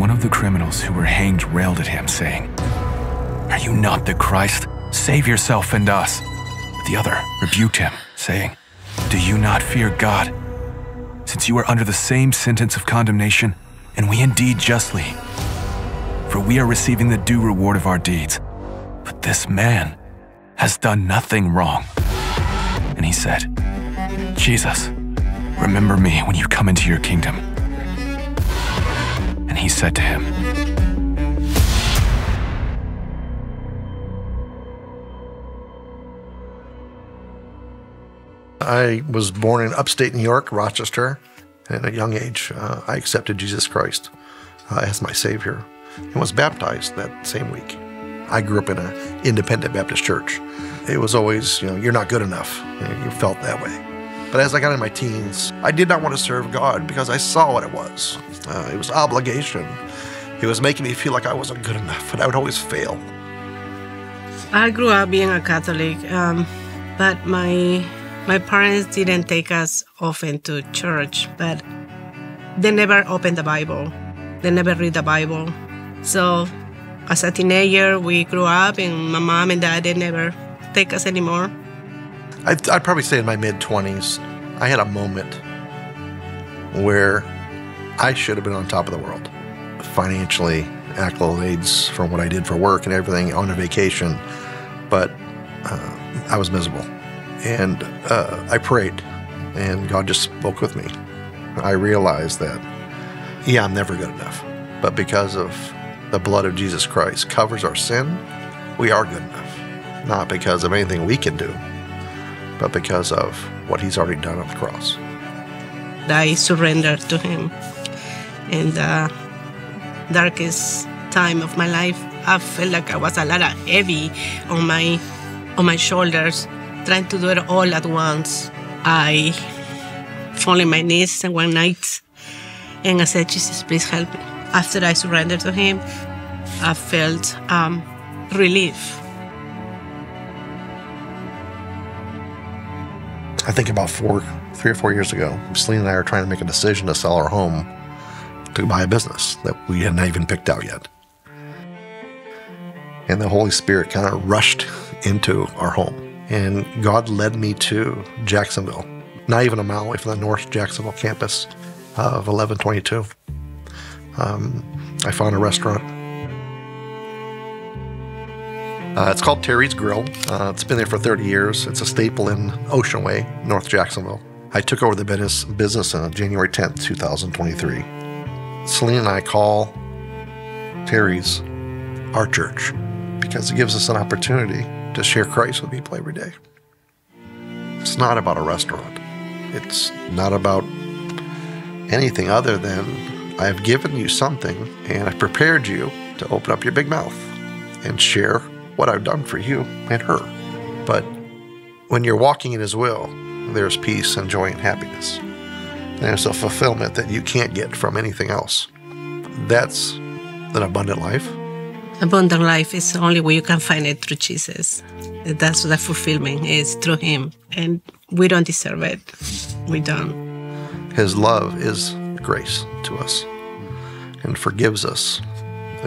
One of the criminals who were hanged railed at him, saying, "Are you not the Christ? Save yourself and us." But the other rebuked him, saying, "Do you not fear God, since you are under the same sentence of condemnation? And we indeed justly, for we are receiving the due reward of our deeds. But this man has done nothing wrong." And he said, "Jesus, remember me when you come into your kingdom." And he said to him, I was born in upstate New York, Rochester. At a young age, I accepted Jesus Christ as my Savior and was baptized that same week. I grew up in an independent Baptist church. It was always, you're not good enough. You felt that way. But as I got in my teens, I did not want to serve God because I saw what it was. It was obligation. It was making me feel like I wasn't good enough, and I would always fail. I grew up being a Catholic, but my parents didn't take us often to church, but they never opened the Bible. They never read the Bible. So as a teenager, we grew up, and my mom and dad, they never take us anymore. I'd probably say in my mid-20s, I had a moment where I should have been on top of the world. Financially, accolades from what I did for work and everything, on a vacation, but I was miserable. And I prayed, and God just spoke with me. I realized that, yeah, I'm never good enough, but because of the blood of Jesus Christ covers our sin, we are good enough. Not because of anything we can do, but because of what he's already done on the cross. I surrendered to him in the darkest time of my life. I felt like I was a lot of heavy on my shoulders, trying to do it all at once. I fell on my knees one night, and I said, "Jesus, please help me." After I surrendered to him, I felt relief. I think about three or four years ago, Celine and I were trying to make a decision to sell our home to buy a business that we had not even picked out yet. And the Holy Spirit kind of rushed into our home. And God led me to Jacksonville, not even a mile away from the North Jacksonville campus of 1122. I found a restaurant. It's called Terry's Grill. It's been there for 30 years. It's a staple in Oceanway, North Jacksonville. I took over the business on January 10th, 2023. Celine and I call Terry's our church because it gives us an opportunity to share Christ with people every day. It's not about a restaurant. It's not about anything other than I have given you something and I've prepared you to open up your big mouth and share what I've done for you and her. But when you're walking in his will, there's peace and joy and happiness. There's a fulfillment that you can't get from anything else. That's an abundant life. Abundant life is the only way you can find it, through Jesus. That's what the fulfillment is, through him. And we don't deserve it. We don't. His love is grace to us and forgives us,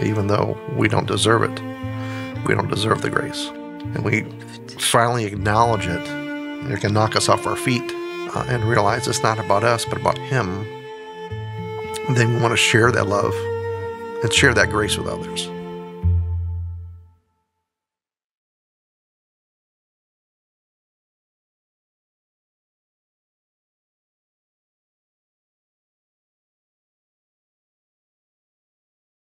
even though we don't deserve it. We don't deserve the grace. And we finally acknowledge it. It can knock us off our feet and realize it's not about us, but about him. Then we want to share that love and share that grace with others.